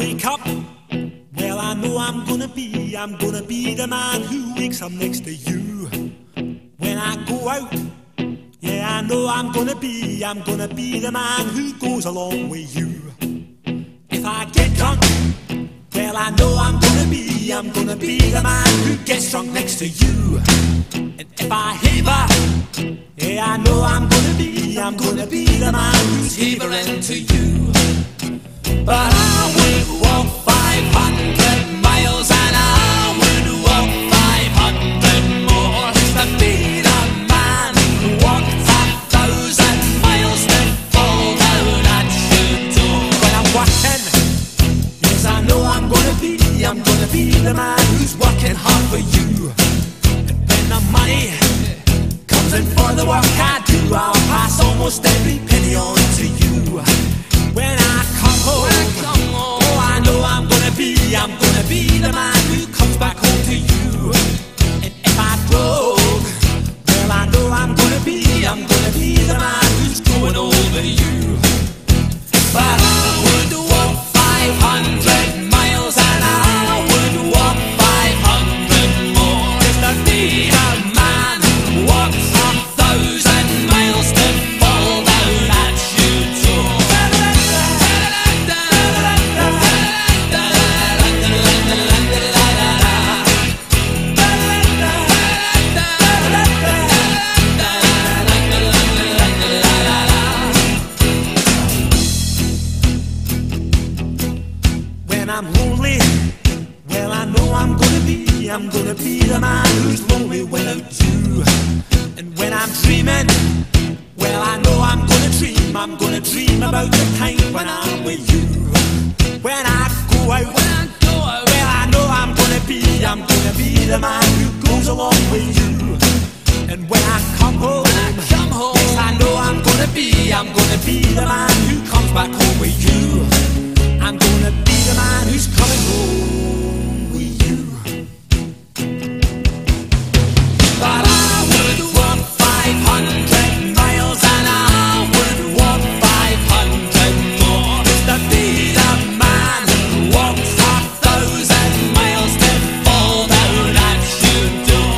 wake up, well I know I'm gonna be the man who wakes up next to you. When I go out, yeah I know I'm gonna be the man who goes along with you. If I get drunk, well I know I'm gonna be the man who gets drunk next to you. And if I haver, yeah I know I'm gonna be the man who's havering to you. But I will walk 500 miles and I would walk 500 more to be the man who walked 1,000 miles to fall down at your door. When I'm working, yes I know I'm gonna be the man who's working hard for you. And when the money comes in for the work I do, I'll pass almost every penny on to you. When I come home, oh I know I'm gonna be the man who comes back home to you. And if I broke, well I know I'm gonna be the man who's going over you. But I would walk 500 miles and I would walk 500 more just to be a man who walks 1,000 miles to fall down at your door. I'm lonely, well I know I'm gonna be the man who's lonely without you. And when I'm dreaming, well I know I'm gonna dream about the time when I'm with you. When I go out, well I know I'm gonna be the man who goes along with you. And when I come home, yes I know I'm gonna be the man who comes back home with you. I'm gonna be the man who's coming home with you. But I would walk 500 miles and I would walk 500 more to be the man who walks 1,000 miles to fall down at your door.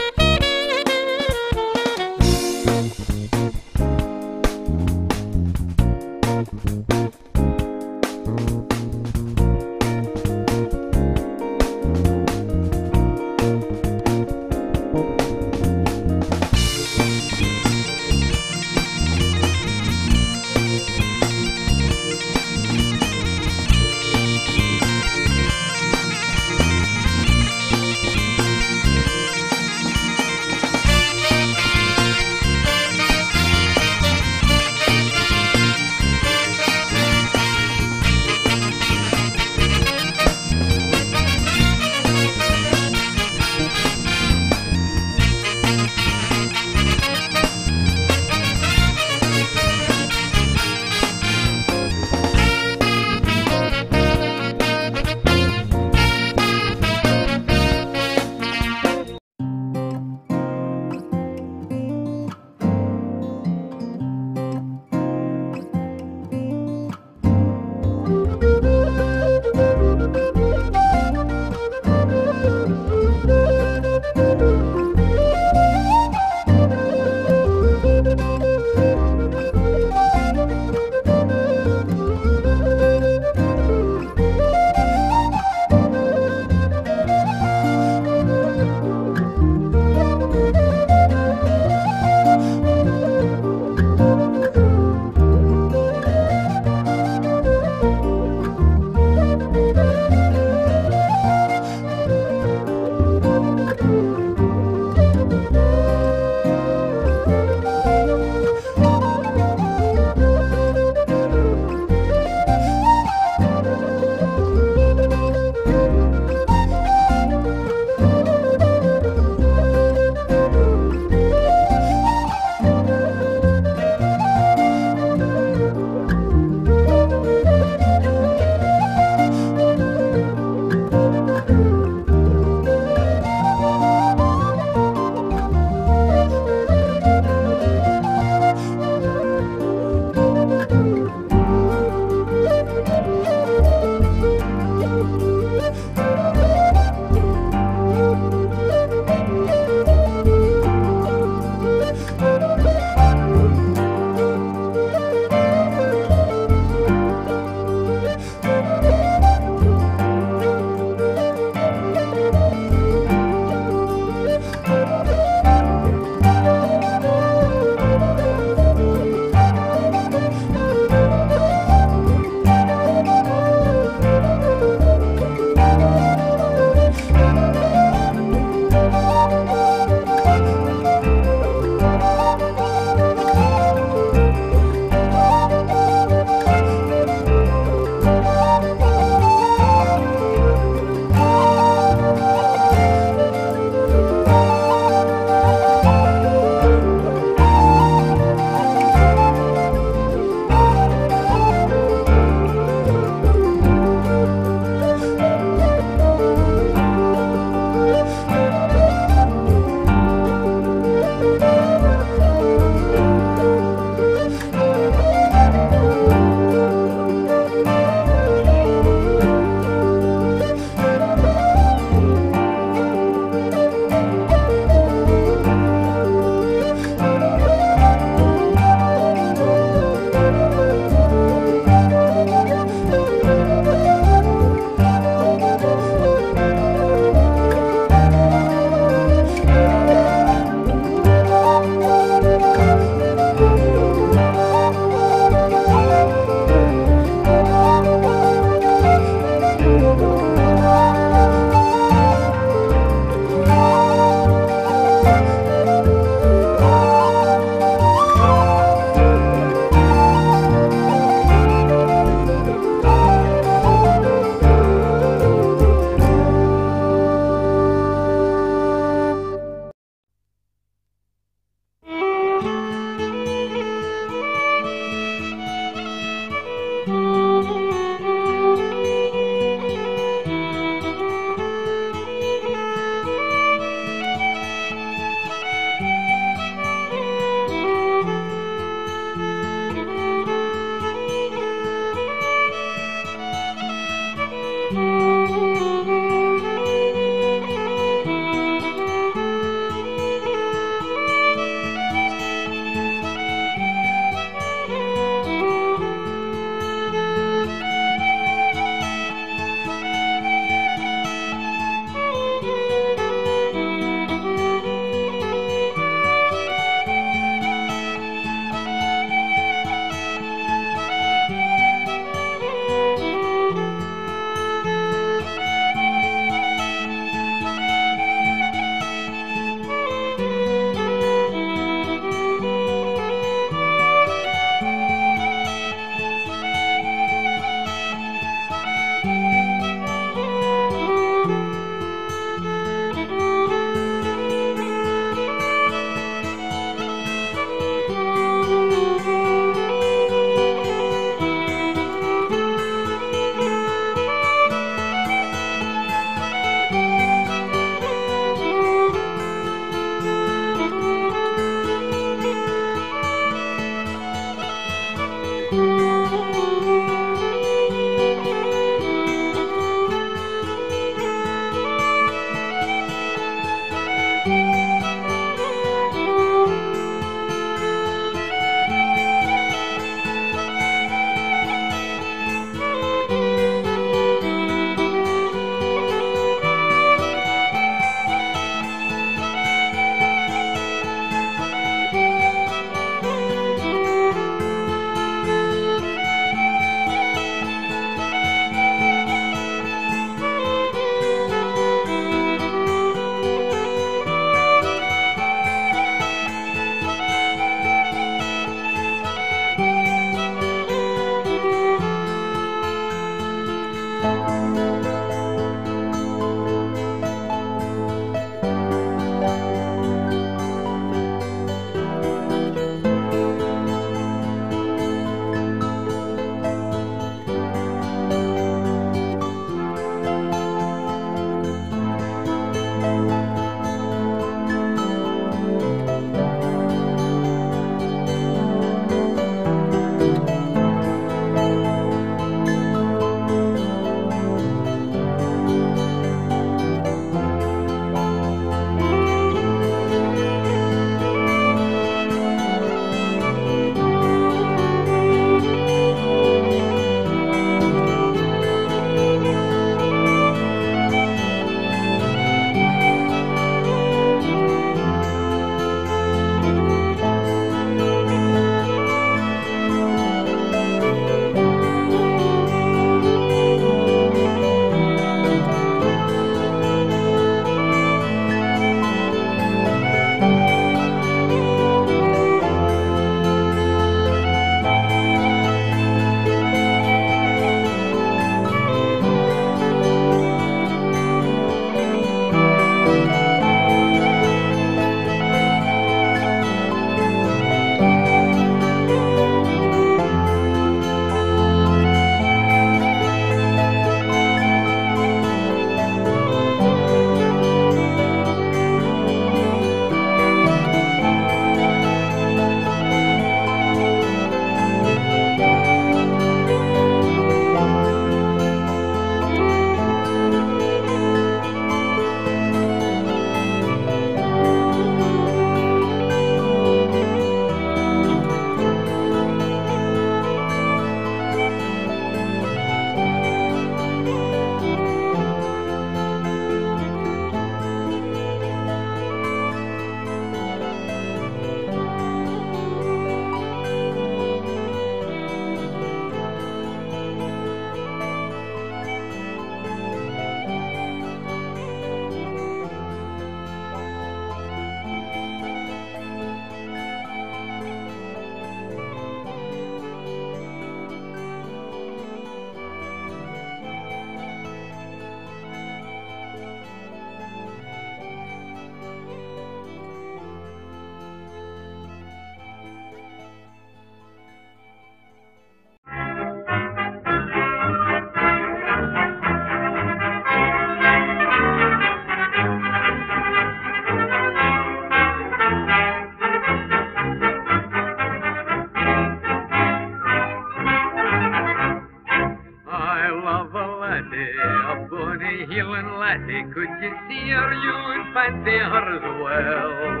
Patty, could you see her? You'd fancy her as well.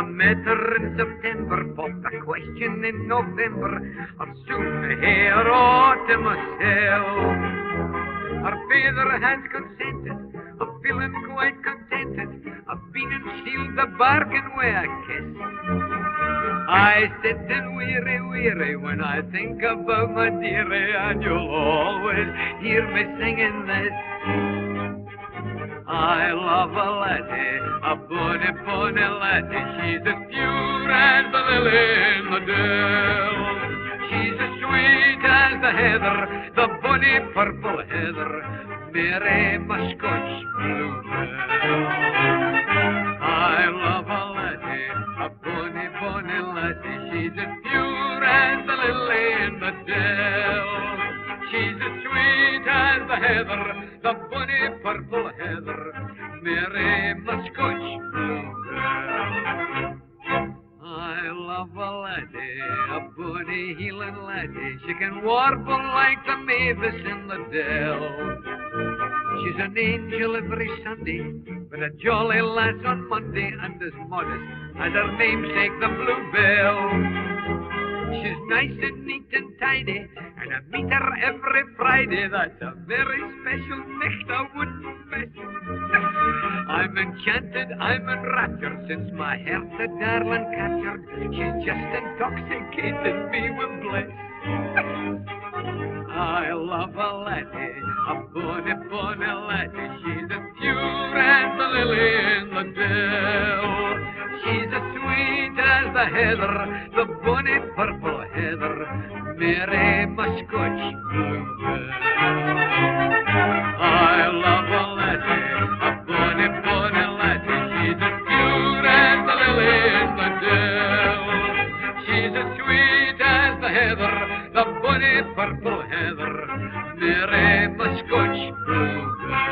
I met her in September, popped a question in November. I'm soon to hear all to myself. Her father has consented, I'm feeling quite contented. I've been and sealed the bargain with a kiss. I sit and weary, weary when I think about my dearie, and you'll always hear me singing this. I love a laddie, a bonny, bonny laddie. She's as pure as the lily in the dell. She's as sweet as the heather, the bonny purple heather, Mary, my Scotch bluebell. I love a laddie, a bonny, bonny laddie. She's as pure as the lily in the dell. She's as sweet as the heather, the bonny purple heather, Mary, my Scotch bluebell. I love a laddie, a bonny, healing laddie. She can warble like the mavis in the dell. She's an angel every Sunday, with a jolly lass on Monday, and as modest as her namesake, the bluebell. She's nice and neat and tidy, and I meet her every Friday. That's a very special nicht I wouldn't miss. I'm enchanted, I'm enraptured, since my heart the darling captured. She's just intoxicated me with bliss. I love a laddie, a bonny, bonny laddie. She's as pure as the lily in the dell. She's as sweet as the heather, the bonny purple heather, Mary, my Scotch bluebell. I love a laddie, a bonny, bonny laddie. She's as pure as the lily in the dell. She's as sweet as the heather, the bonny purple heather, Mary, my Scotch bluebell.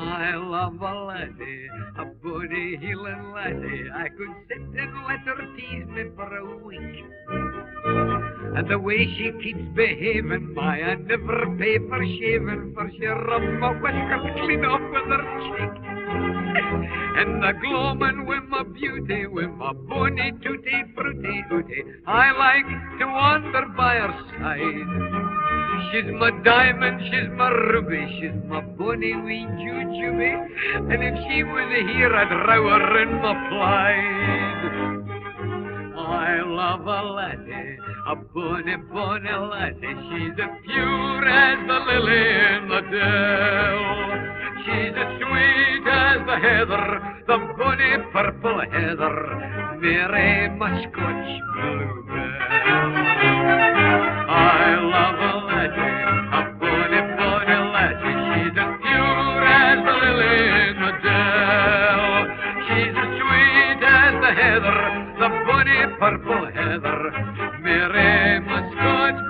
I love a laddie, a bonny healing laddie. I could sit and let her tease me for a week. And the way she keeps behaving, my I never pay for shaving, for she rubs my whiskers clean off with her cheek. And the gloaming with my beauty, with my bonny tutti frutti ooty, I like to wander by her side. She's my diamond, she's my ruby, she's my bonny wee jujube. And if she was here, I'd row her in my plight. I love a laddie, a bonny, bonny laddie. She's as pure as the lily in the dell. She's as sweet as the heather, the bonny purple heather, Mary, my Scotch bluebell. I love a laddie, a bonny, bonny laddie. She's as pure as the lily in the dell. She's as sweet as the heather, the bonny purple heather, Mary, my Scotch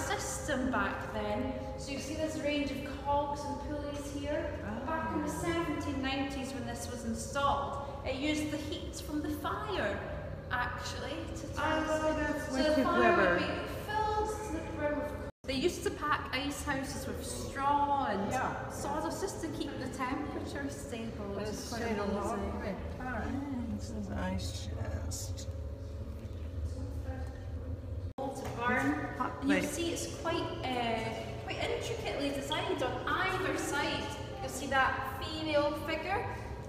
system back then. So you see this range of cogs and pulleys here. Oh. Back in the 1790s when this was installed, it used the heat from the fire actually to turn. Oh, that's so the fire would be filled to the brim with cogs. They used to pack ice houses with straw and sawdust just to keep the temperature stable. It's quite amazing. Alright, this is ice chest. You see it's quite intricately designed on either side. You'll see that female figure.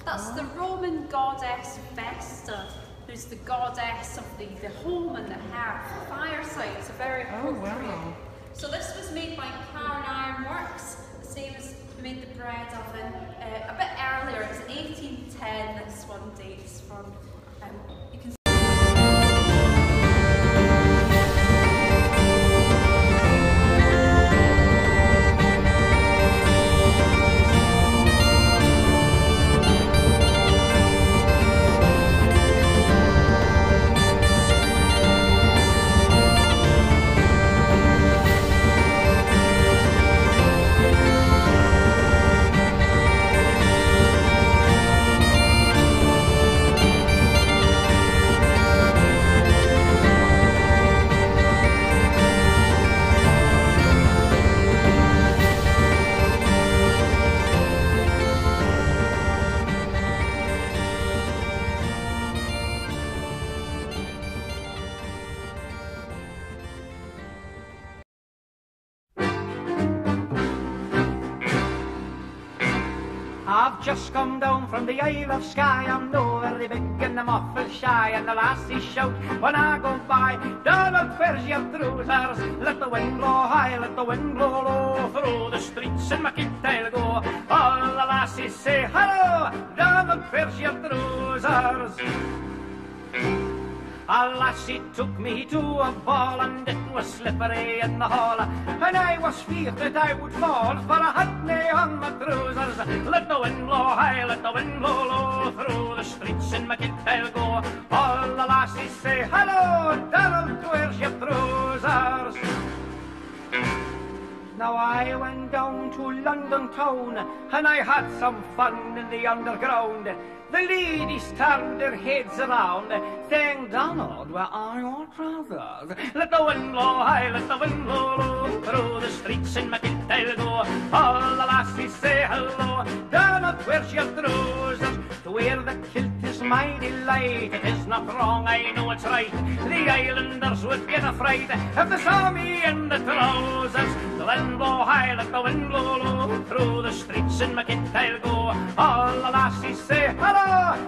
That's the Roman goddess Vesta, who's the goddess of the home and the hearth, fireside. It's a very appropriate. Wow. So this was made by Cairn Iron Works. The same as made the bread oven a bit earlier. It's 1810. This one dates from. You can. I've just come down from the Isle of Skye. I'm no very big and I'm awful shy, and the lassies shout when I go by, "Donald, where's your trousers? Let the wind blow high, let the wind blow low, through the streets in my kit I'll go." All the lassies say, "Hello, Donald, where's your trousers?" A lassie took me to a ball, and it was slippery in the hall, and I was feared that I would fall, for I had nae on my trousers. Let the wind blow high, let the wind blow low, through the streets in my kit I'll go. All the lassies say, "Hello, Donald, where's your trousers?" Now I went down to London town, and I had some fun in the underground. The ladies turned their heads around, saying, "Donald, where are your trousers? Let the wind blow high, let the wind blow low, through the streets in my kit I'll go." All the lassies say, "Hello, Donald, where's your trousers?" To wear the kilt is my delight. It is not wrong, I know it's right. The islanders would get afraid if they saw me in the trousers. The wind blow high, let the wind blow low, through the streets in my kit I'll go. All the lassies say, "Hello,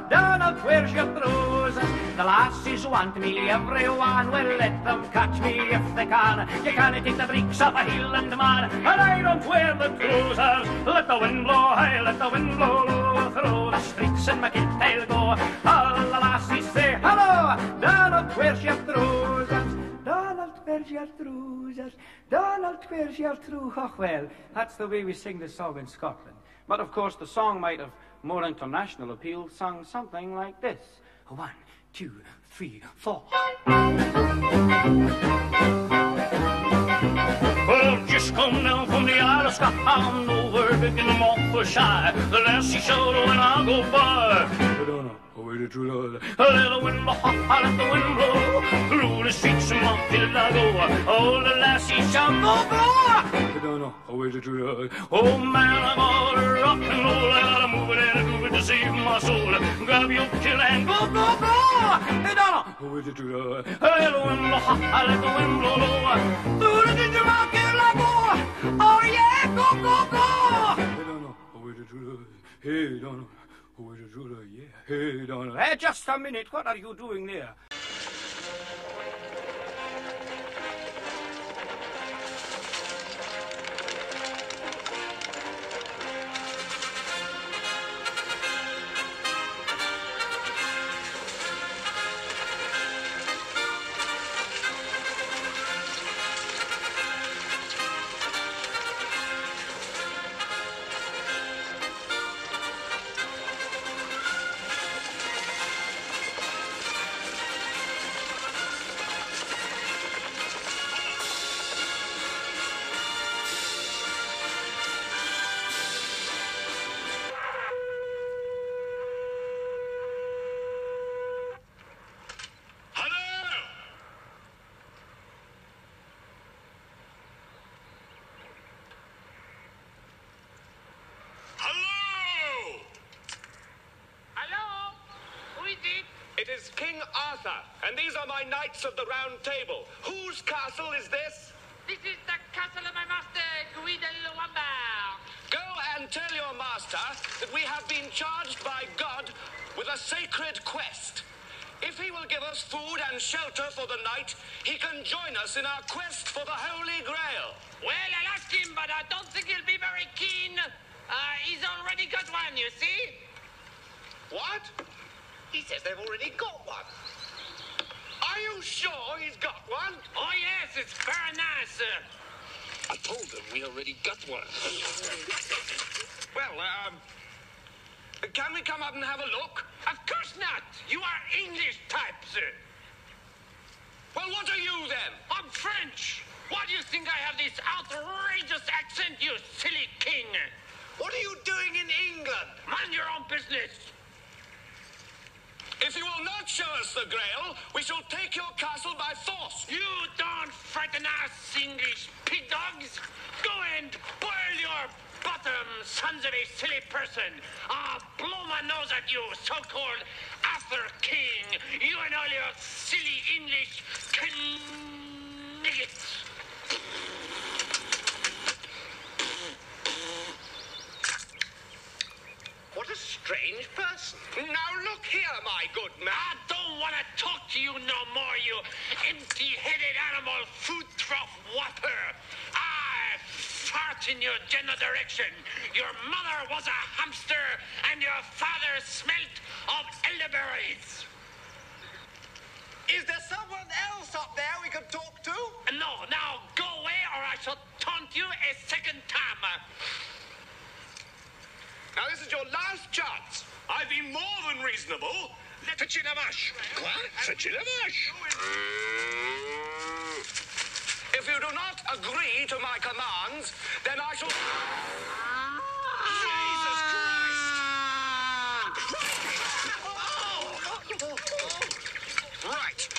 Donald, where's your trousers?" The lassies want me, everyone. Well, let them catch me if they can. You can't take the breeks off a Highland man, and I don't wear the trousers. Let the wind blow high, let the wind blow low, through the streets in my kit I'll go. All the lassies say, "Hello, Donald, where's your trousers? Donald, where's your trousers? Donald, where's your trousers?" Oh, well, that's the way we sing the song in Scotland. But of course, the song might have more international appeal sung something like this. 1, 2, 3, 4. Well, just come down from the Isle of Skye. I'm nowhere big and I'm awful shy. The lassie shout when I go by, "I don't know where the truth is. Let the wind blow high, let the wind blow, through the streets of my kit I go." All the lassies shout, "Go, go! I don't know where the truth is. Oh man, I'm all rock and roll. I gotta move it and groove it to save my soul. Grab your kill and go, go, go! I don't know where the truth is. Let the wind blow high, let the wind blow low, through the streets of my kit I go. Oh yeah, go, go, go! I don't know where the truth is. Hey, don't know." Hey, Donald. Hey, just a minute. What are you doing there? is King Arthur, and these are my knights of the Round Table. Whose castle is this? This is the castle of my master, Guido Wamba. Go and tell your master that we have been charged by God with a sacred quest. If he will give us food and shelter for the night, he can join us in our quest for the Holy Grail. Well, I'll ask him, but I don't think he'll be very keen. He's already got one, you see? What? He says they've already got one. Are you sure he's got one? Oh, yes, it's very nice, sir. I told them we already got one. Well, can we come up and have a look? Of course not. You are English type, sir. Well, what are you, then? I'm French. Why do you think I have this outrageous accent, you silly king? What are you doing in England? Mind your own business. If you will not show us the Grail, we shall take your castle by force. You don't frighten us, English pig dogs. Go and boil your bottom, sons of a silly person. I'll blow my nose at you, so-called Arthur King. You and all your silly English coniggets. What a strange person. Now look here, my good man. I don't want to talk to you no more, you empty-headed animal food trough whopper. Fart in your general direction. Your mother was a hamster, and your father smelt of elderberries. Is there someone else up there we could talk to? No, now go away, or I shall taunt you a second time. Now this is your last chance. I've been more than reasonable. Let a chinamash. What? A chinamash. If you do not agree to my commands, then I shall... Jesus Christ! Oh. Right.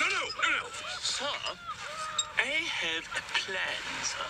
No. Sir, I have a plan, sir.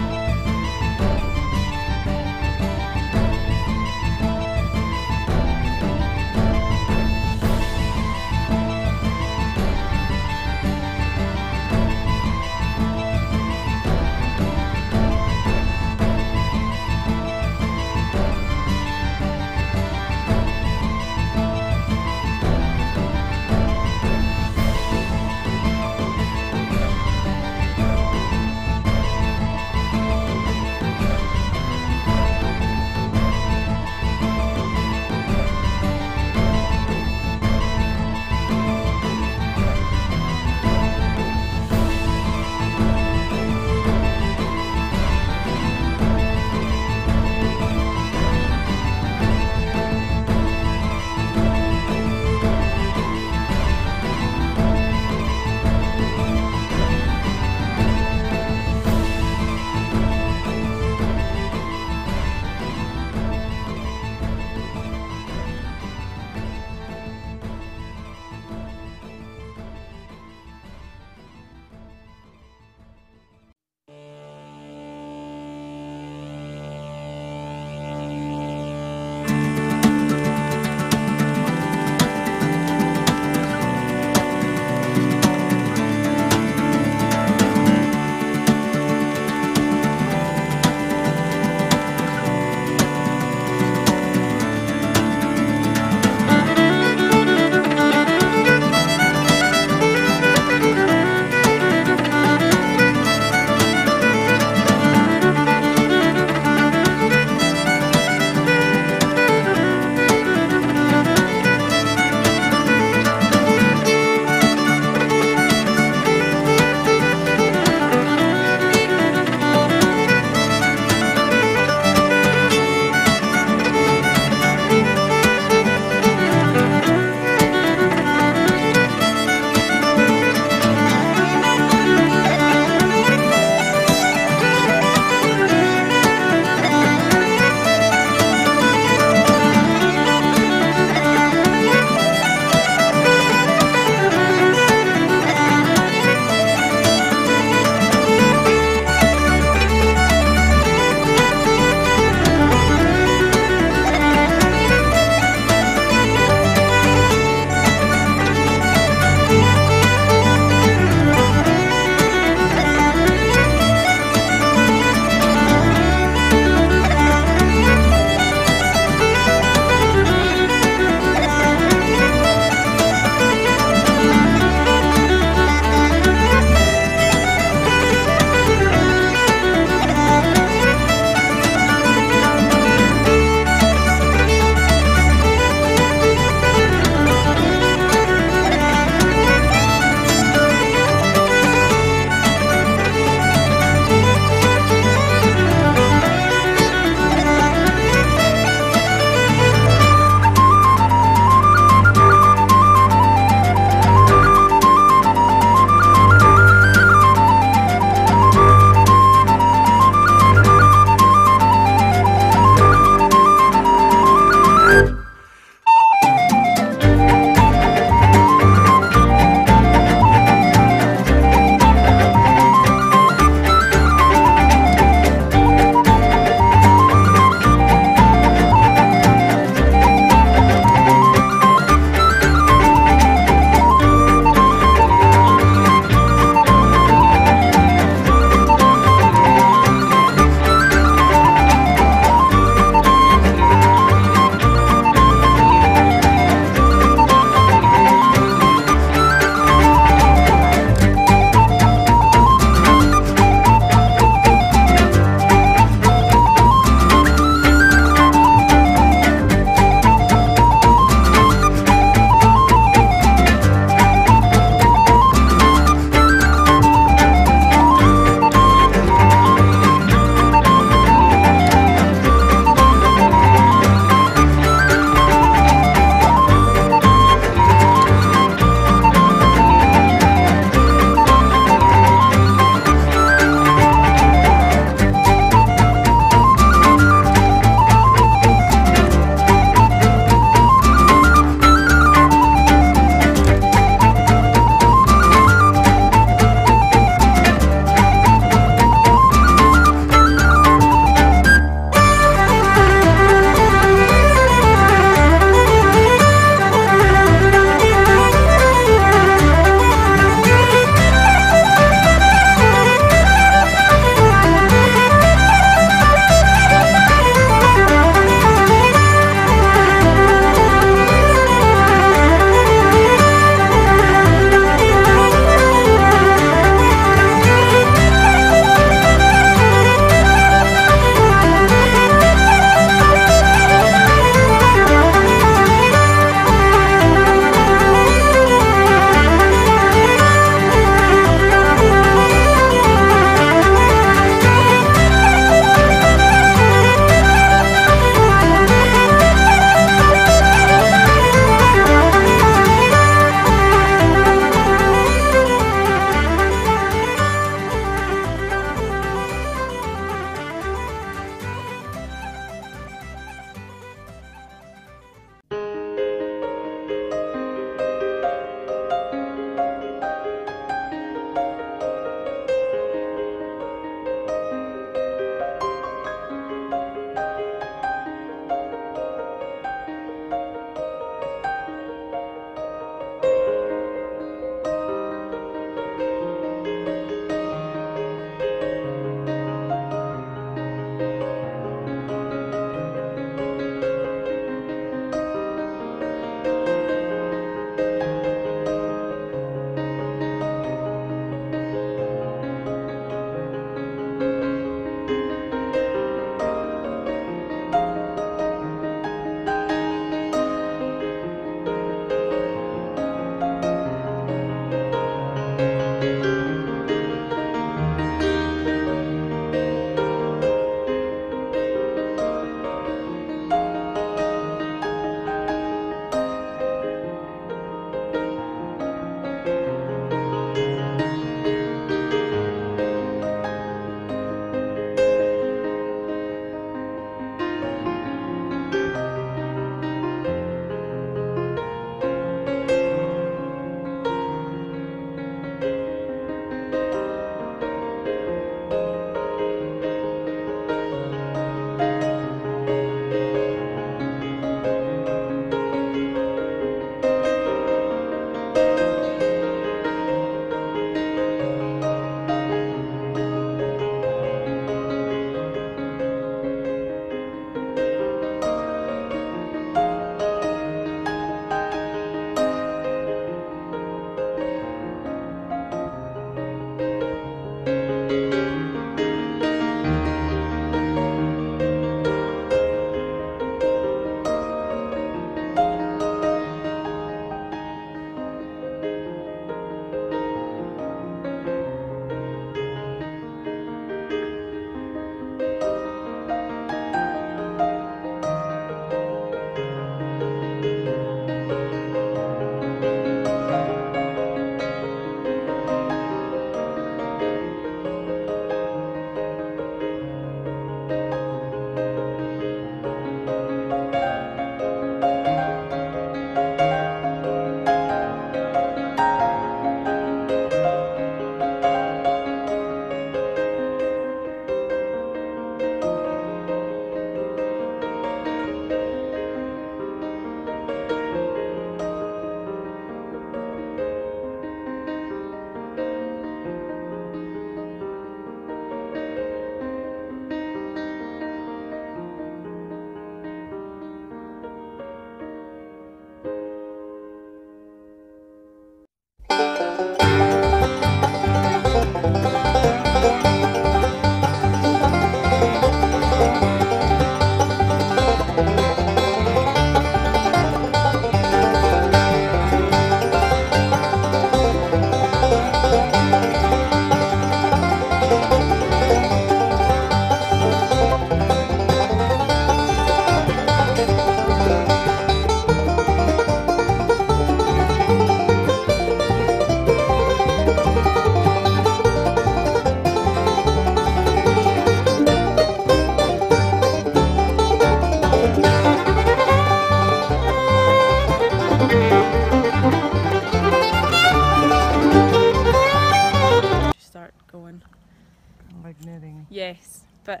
But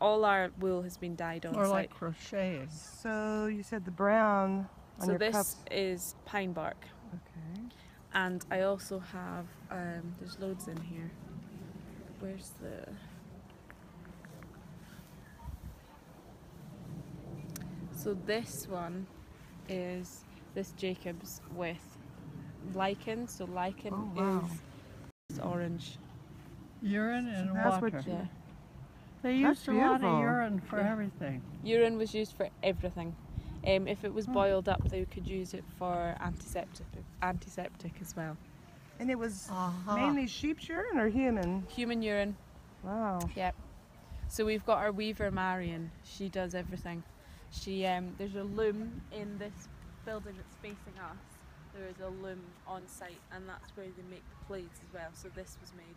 all our wool has been dyed on site. Or like crocheted. So you said the brown on your cup. So this is pine bark. Okay. And I also have, there's loads in here. Where's the... So this one is this Jacob's with lichen. So lichen is orange. Urine and so that's water. What you... Yeah. They used a lot of urine for everything. Urine was used for everything. If it was boiled up, they could use it for antiseptic as well. And it was mainly sheep's urine or human? Human urine. Wow. Yep. So we've got our weaver Marion. She does everything. She there's a loom in this building that's facing us. There is a loom on site, and that's where they make the blades as well. So this was made.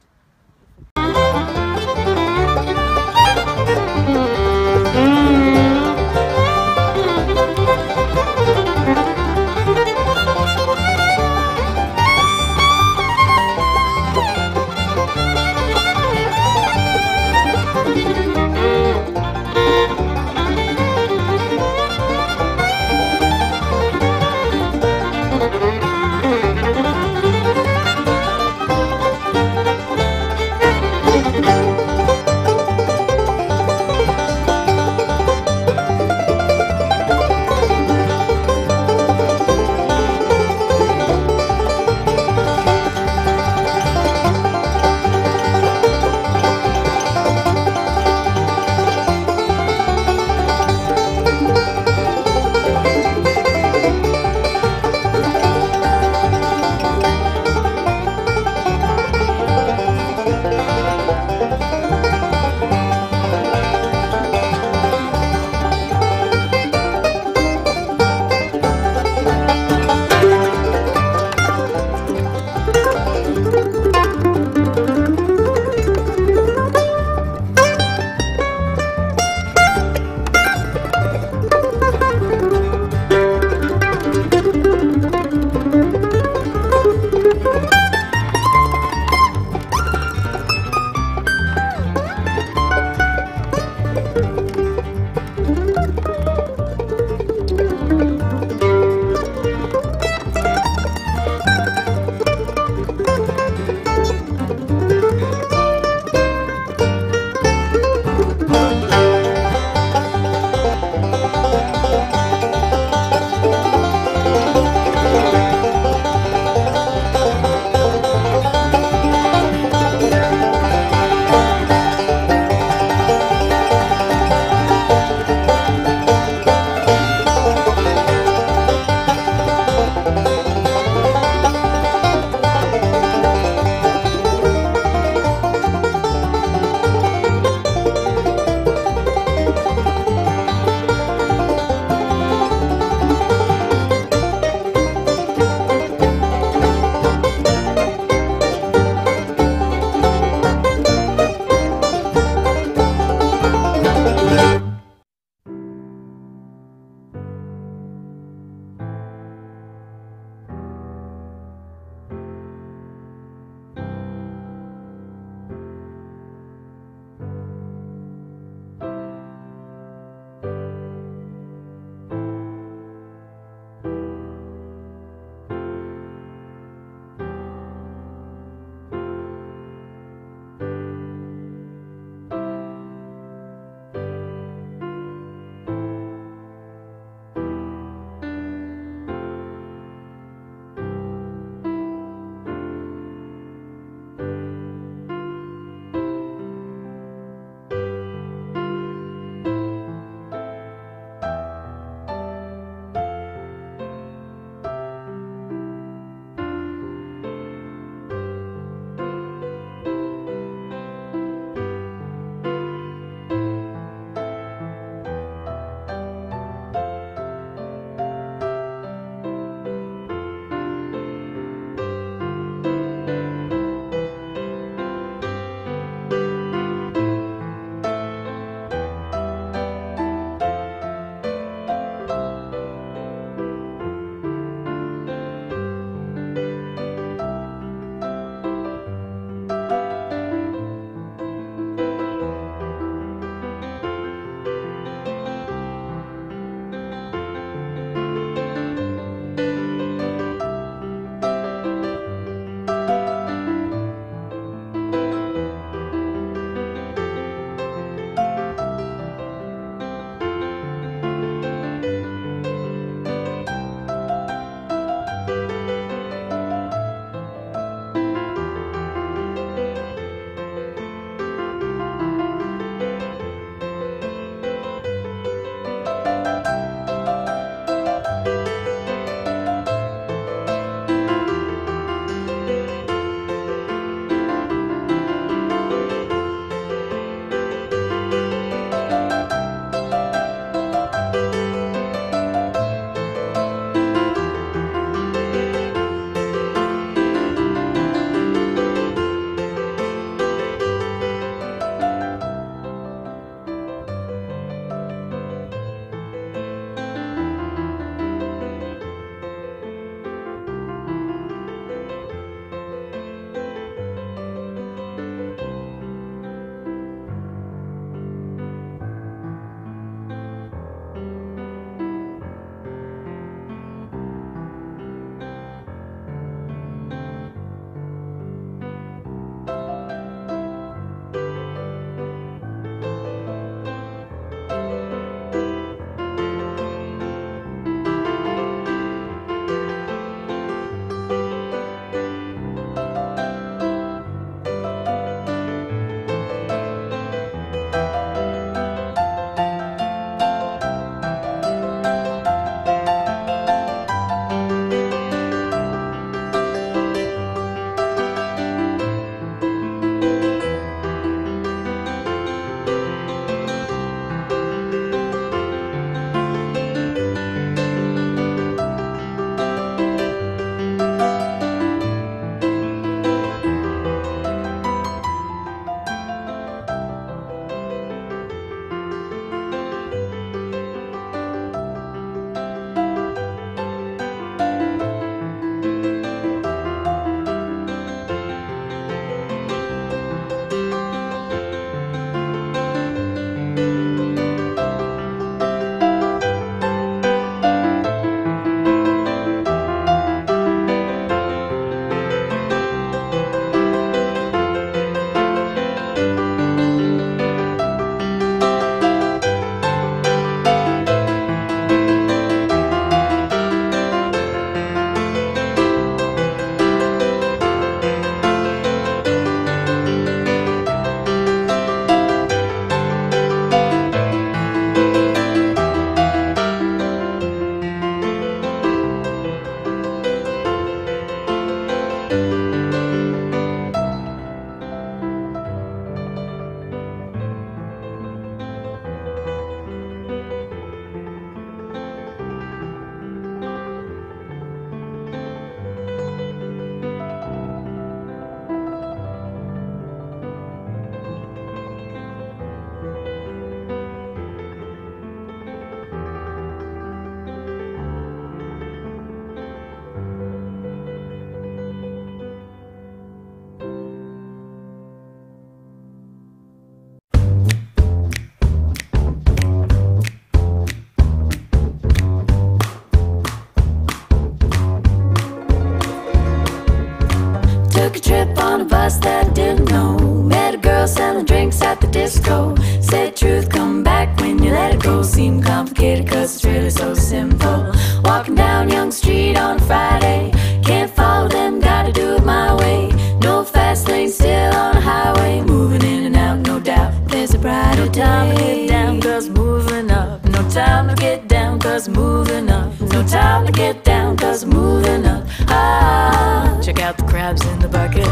us that I didn't know. Met a girl selling drinks at the disco. Said truth, come back when you let it go. Seemed complicated cause it's really so simple. Walking down Young Street on a Friday. Can't follow them, gotta do it my way. No fast lane, still on a highway. Moving in and out, no doubt, there's a brighter day. No time to get down cause moving up. No time to get down cause moving up. No time to get down cause moving up. Ah, check out the crabs in the bucket.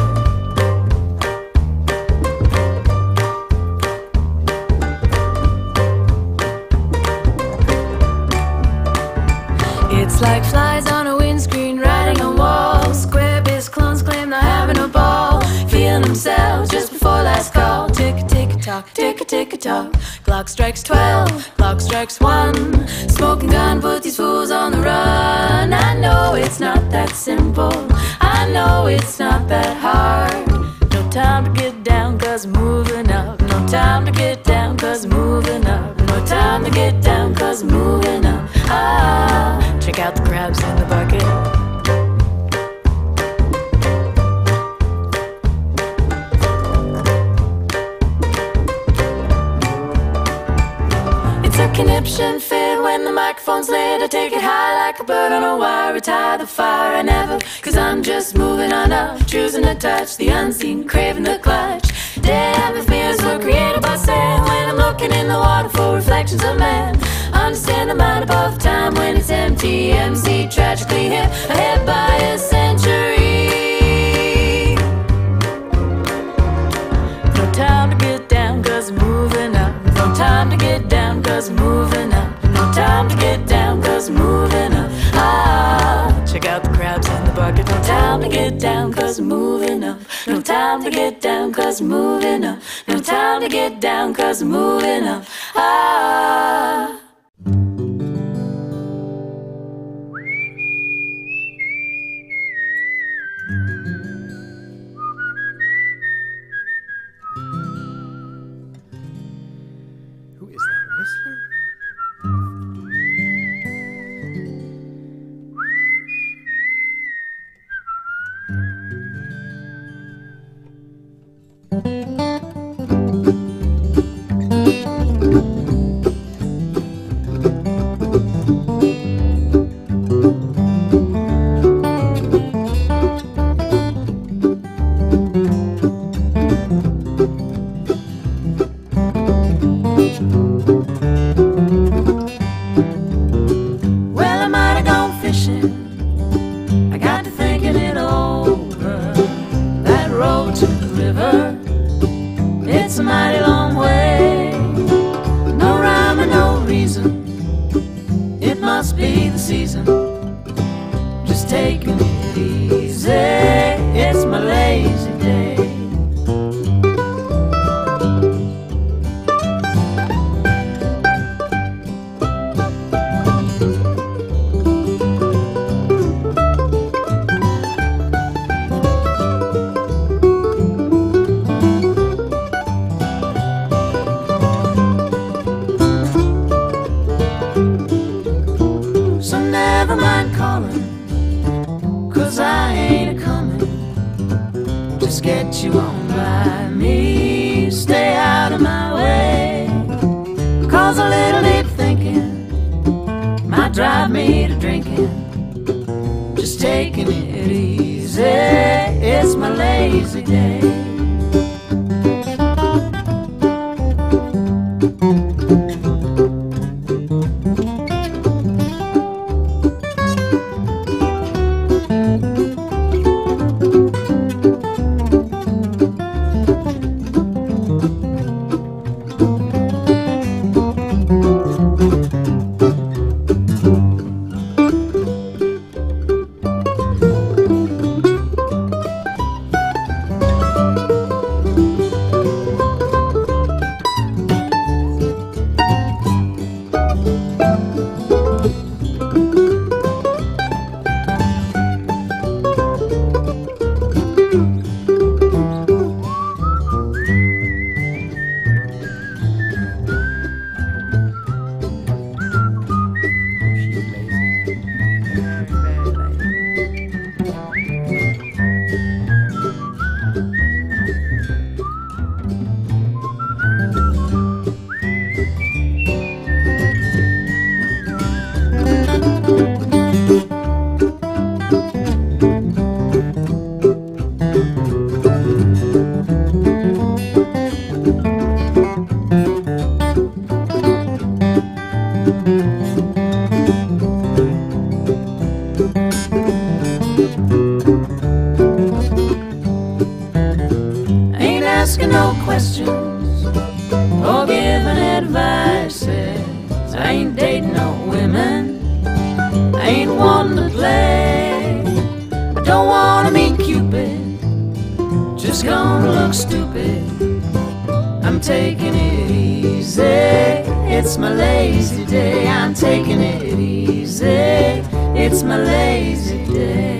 It's like flies on a windscreen, riding a wall. Square-based clones claim they're having a ball. Feeling themselves just before last call. Tick-a-tick-a-tock, tick-a-tick-a-tock. Clock strikes 12, clock strikes 1. Smoking gun, put these fools on the run. I know it's not that simple. I know it's not that hard. No time to get down cause moving up. No time to get down cause moving up. No time to get down cause moving up. Ah, check out the crabs in the bucket. It's a conniption fit when the microphone's lit. I take it high like a bird on a wire. Retire the fire, I never, cause I'm just moving on up. Choosing to touch the unseen, craving the clutch. Damn, if mirrors were created by sand. When I'm looking in the water for reflections of man. Understand the mind above time when it's empty. MC tragically hit, ahead by a century. No time to get down cause moving up. No time to get down cause moving up. No time to get down cause moving up. Ah, check out the crabs in the bucket. No time to get down cause moving up. No time to get down cause moving up. No time to get down cause moving up. Ah. questions or giving advices. I ain't dating no women, I ain't wanting to play. I don't wanna meet Cupid, just gonna look stupid. I'm taking it easy, it's my lazy day. I'm taking it easy, it's my lazy day.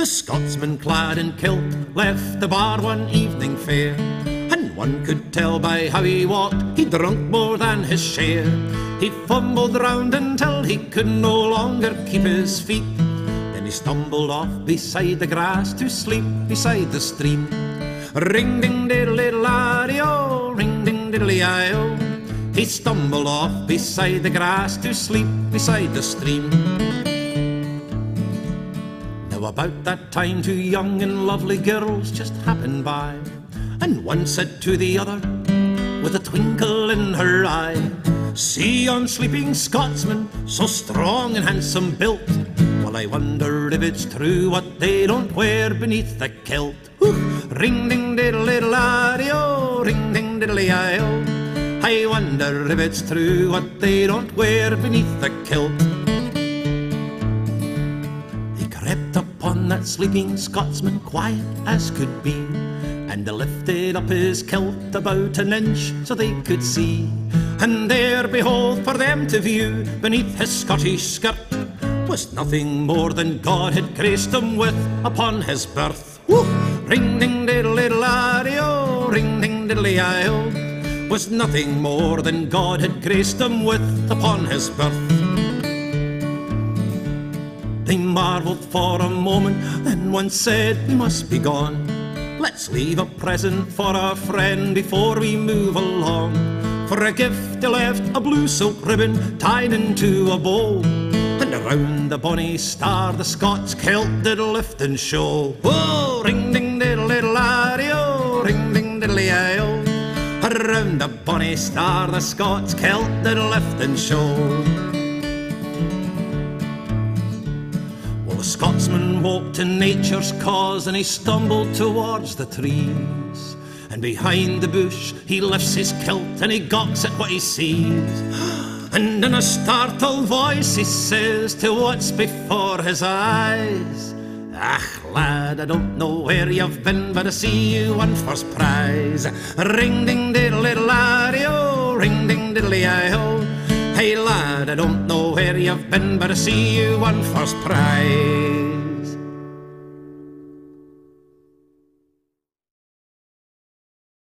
The Scotsman clad in kilt left the bar one evening fair, and one could tell by how he walked he'd drunk more than his share. He fumbled round until he could no longer keep his feet, then he stumbled off beside the grass to sleep beside the stream. Ring-ding-diddly-la-di-o, ring-ding-diddly-i-o. He stumbled off beside the grass to sleep beside the stream. Now about that time two young and lovely girls just happened by, and one said to the other with a twinkle in her eye, "See yon sleeping Scotsman, so strong and handsome built. Well, I wonder if it's true what they don't wear beneath the kilt." Ring-ding-diddly-la-di-o, ring-ding-diddly-i-o. I wonder if it's true what they don't wear beneath the kilt. He crept upon that sleeping Scotsman quiet as could be, and he lifted up his kilt about an inch so they could see. And there, behold, for them to view beneath his Scottish skirt was nothing more than God had graced him with upon his birth. Ring-ding-diddly-la-di-o, ring-ding-diddly-i-o. Was nothing more than God had graced him with upon his birth. They marvelled for a moment, then one said, "We must be gone. Let's leave a present for our friend before we move along." For a gift he left a blue silk ribbon tied into a bow, and around the bonny star the Scots kilt did lift and show. Whoa! Ring-ding-diddly-la-di-o, ring-ding-diddly-i-o. Around the bonny star the Scots kilt did lift and show. Well, the Scotsman walked in nature's cause, and he stumbled towards the trees, and behind the bush he lifts his kilt and he gawks at what he sees. And in a startled voice he says to what's before his eyes, "Ach, lad, I don't know where you've been, but I see you won first prize." Ring-ding-diddly-la-di-o, ring-ding-diddly-i-o. Hey, lad, I don't know where you've been, but I see you won first prize.